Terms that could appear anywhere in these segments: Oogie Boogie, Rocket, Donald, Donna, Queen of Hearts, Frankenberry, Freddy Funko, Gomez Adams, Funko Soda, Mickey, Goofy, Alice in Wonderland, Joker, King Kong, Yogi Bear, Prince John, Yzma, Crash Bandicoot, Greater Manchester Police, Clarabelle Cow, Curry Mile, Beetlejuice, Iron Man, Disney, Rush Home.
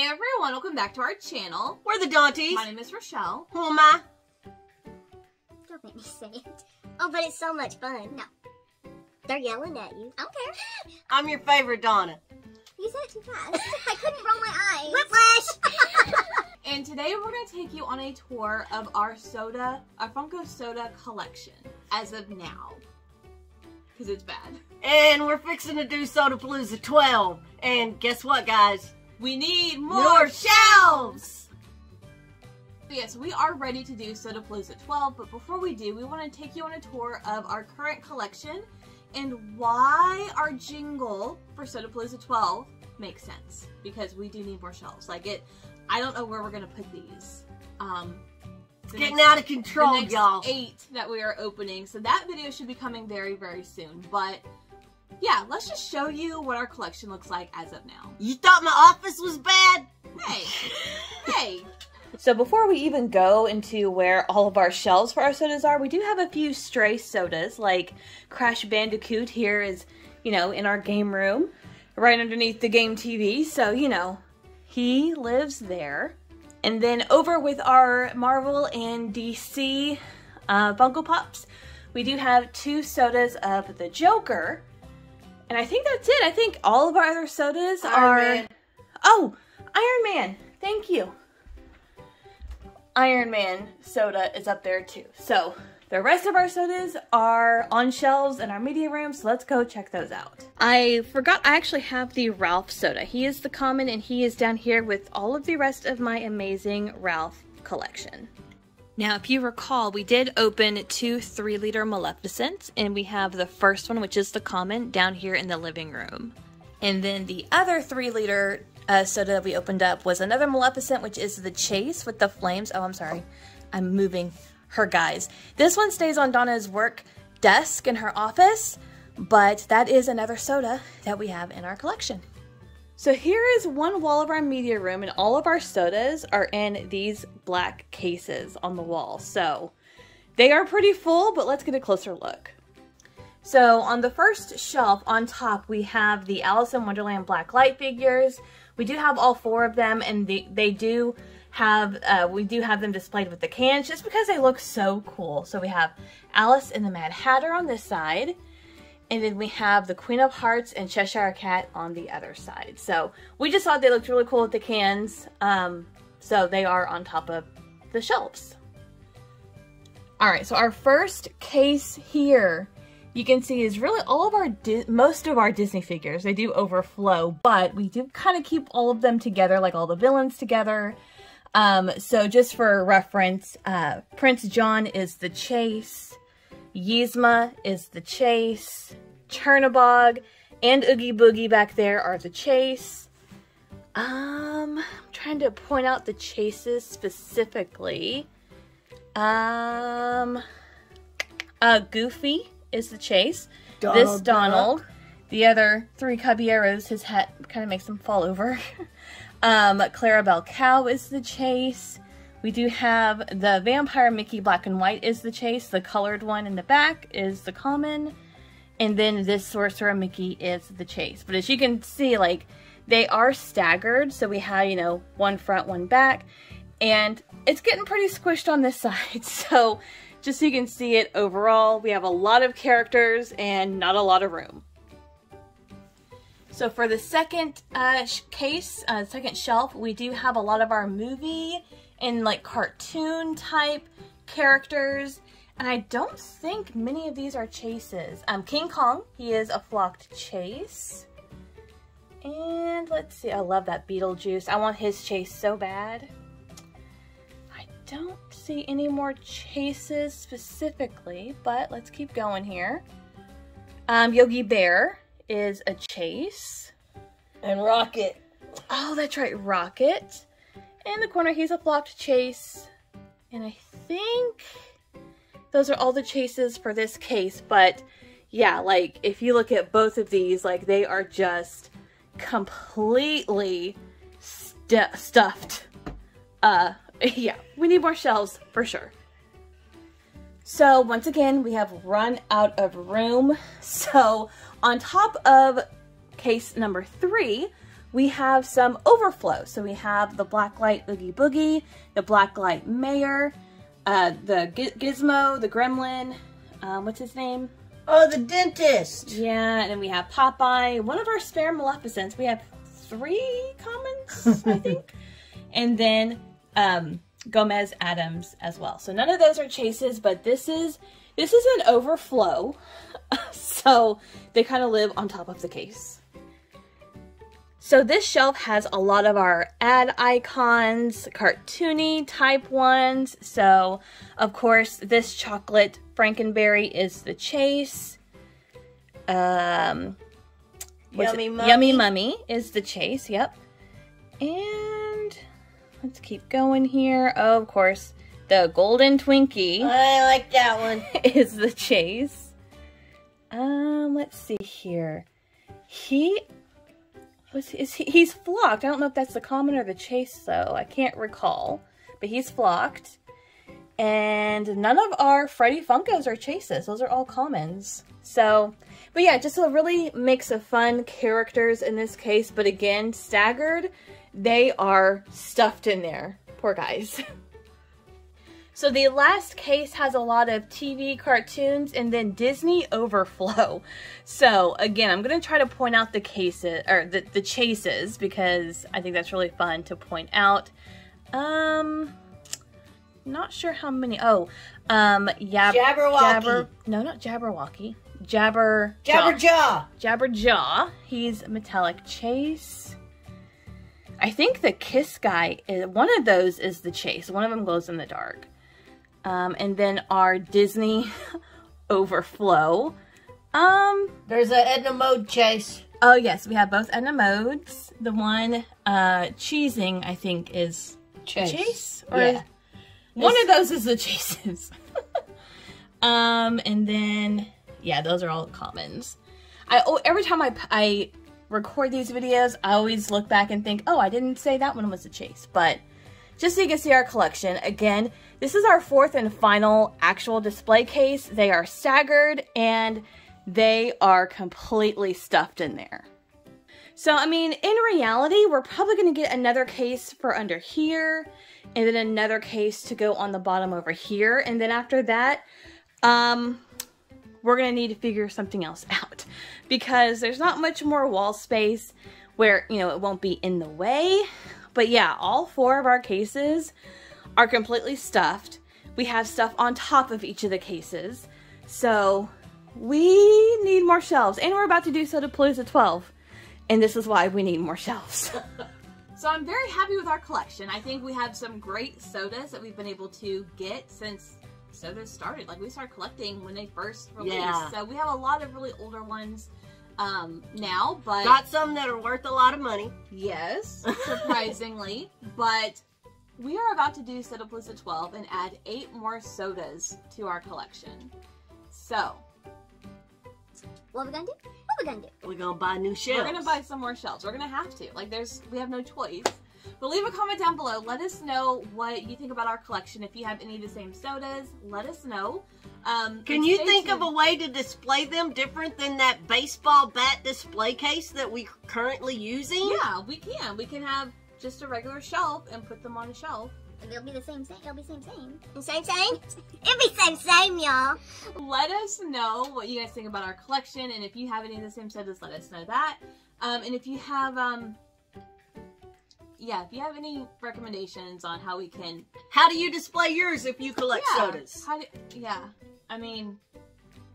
Hey everyone, welcome back to our channel. We're the Daunties. My name is Rochelle. Who am I? Don't make me say it. Oh, but it's so much fun. No. They're yelling at you. I don't care. I'm your favorite Donna. You said it too fast. I couldn't roll my eyes. Whiplash! And today we're going to take you on a tour of our Funko Soda collection as of now. Because it's bad. And we're fixing to do Soda Palooza 12. And guess what, guys? We need more shelves! So yes, we are ready to do Soda Palooza 12, but before we do, we want to take you on a tour of our current collection and why our jingle for Soda Palooza 12 makes sense. Because we do need more shelves. Like I don't know where we're going to put these. It's getting out of control, y'all. 8 that we are opening, so that video should be coming very, very soon, but yeah, let's just show you what our collection looks like as of now. You thought my office was bad? Hey. Hey. So before we even go into where all of our shelves for our sodas are, we do have a few stray sodas, like Crash Bandicoot here is, you know, in our game room, right underneath the game TV, so, you know, he lives there. And then over with our Marvel and DC Funko Pops, we do have 2 sodas of the Joker. And I think that's it. I think all of our other sodas are... Iron Man. Oh! Iron Man! Thank you. Iron Man soda is up there too. So, the rest of our sodas are on shelves in our media room, so let's go check those out. I forgot I actually have the Ralph soda. He is the common and he is down here with all of the rest of my amazing Ralph collection. Now, if you recall, we did open 2 3-liter Maleficents, and we have the first one, which is the common, down here in the living room. And then the other 3-liter soda that we opened up was another Maleficent, which is the Chase with the flames. Oh, I'm sorry. I'm moving her, guys. This one stays on Donna's work desk in her office, but that is another soda that we have in our collection. So here is one wall of our media room, and all of our sodas are in these black cases on the wall. So they are pretty full, but let's get a closer look. So on the first shelf on top, we have the Alice in Wonderland black light figures. We do have all 4 of them, and we do have them displayed with the cans just because they look so cool. So we have Alice and the Mad Hatter on this side. And then we have the Queen of Hearts and Cheshire Cat on the other side. So we just thought they looked really cool with the cans. So they are on top of the shelves. Alright, so our first case here, you can see, is really all of our, most of our Disney figures. They do overflow, but we do kind of keep all of them together, like all the villains together. So just for reference, Prince John is the Chase. Yzma is the Chase, Chernabog, and Oogie Boogie back there are the Chase. I'm trying to point out the Chases specifically. Goofy is the Chase. This Donald. The other 3 Caballeros, his hat kind of makes him fall over. Clarabelle Cow is the Chase. We do have the Vampire Mickey black and white is the Chase. The colored one in the back is the common. And then this Sorcerer Mickey is the Chase. But as you can see, like, they are staggered. So we have, you know, one front, one back. And it's getting pretty squished on this side. So just so you can see it overall, we have a lot of characters and not a lot of room. So for the second second shelf, we do have a lot of our movie and like cartoon type characters, and I don't think many of these are Chases. King Kong, he is a flocked Chase. And let's see, I love that Beetlejuice. I want his Chase so bad. I don't see any more Chases specifically, but let's keep going here. Yogi Bear is a Chase. And Rocket. Oh, that's right, Rocket. In the corner, he's a flocked Chase, and I think those are all the Chases for this case, but yeah, like, if you look at both of these, like, they are just completely stuffed. Yeah, we need more shelves, for sure. So, once again, we have run out of room, so on top of case number 3, we have some overflow. So we have the Blacklight Oogie Boogie, the Blacklight Mayor, the Gizmo, the Gremlin, what's his name? Oh, the Dentist! Yeah, and then we have Popeye, one of our spare Maleficents. We have 3 commons, I think. And then Gomez Adams as well. So none of those are chases, but this is an overflow. So they kind of live on top of the case. So this shelf has a lot of our ad icons, cartoony type ones. So of course this chocolate Frankenberry is the chase. Yummy Mummy. Yummy Mummy is the chase, yep. And let's keep going here. Oh, of course, the Golden Twinkie. I like that one. Is the chase. Let's see here. He's flocked. I don't know if that's the common or the chase, though. I can't recall. But he's flocked. And none of our Freddy Funkos are chases. Those are all commons. So, but yeah, just a really mix of fun characters in this case. But again, staggered, they are stuffed in there. Poor guys. So the last case has a lot of TV cartoons and then Disney overflow. So again, I'm going to try to point out the cases or the chases because I think that's really fun to point out. Not sure how many. Oh, Jabberwocky. No, not Jabberwocky. Jabberjaw. Jabberjaw. He's metallic chase. I think the Kiss guy is one of those. Is the chase. One of them glows in the dark. And then our Disney overflow. There's an Edna Mode chase. Oh yes, we have both Edna Modes. The one cheesing, I think, is chase. Chase or yeah. One of those is the chases. And then, yeah, those are all commons. Every time I record these videos, I always look back and think, oh, I didn't say that one was a chase. But just so you can see our collection, again, this is our 4th and final actual display case. They are staggered, and they are completely stuffed in there. So, I mean, in reality, we're probably going to get another case for under here, and then another case to go on the bottom over here. And then after that, we're going to need to figure something else out because there's not much more wall space where, you know, it won't be in the way. But yeah, all 4 of our cases are completely stuffed. We have stuff on top of each of the cases. So we need more shelves, and we're about to do Soda Palooza 12. And this is why we need more shelves. So I'm very happy with our collection. I think we have some great sodas that we've been able to get since sodas started. Like, we started collecting when they first released. Yeah. So we have a lot of really older ones now, but... Got some that are worth a lot of money. Yes, surprisingly. But we are about to do Soda Palooza 12 and add 8 more sodas to our collection. So... What we're gonna do? What we're gonna do? We're gonna buy new shelves. We're gonna buy some more shelves. We're gonna have to. Like, we have no choice. But leave a comment down below. Let us know what you think about our collection. If you have any of the same sodas, let us know. Can you think of a way to display them different than that baseball bat display case that we're currently using? Yeah, we can. We can have just a regular shelf and put them on a shelf. It'll be the same. It'll be same. The same? It'll be same, y'all. Let us know what you guys think about our collection, and if you have any of the same sodas, let us know that. And if you have, yeah, if you have any recommendations on how we can... How do you display yours if you collect sodas? Yeah, I mean,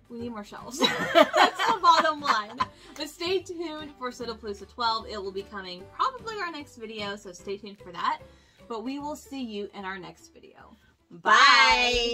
we need more shelves. That's the bottom line. But stay tuned for Soda Palooza 12. It will be coming probably our next video, so stay tuned for that. But we will see you in our next video. Bye!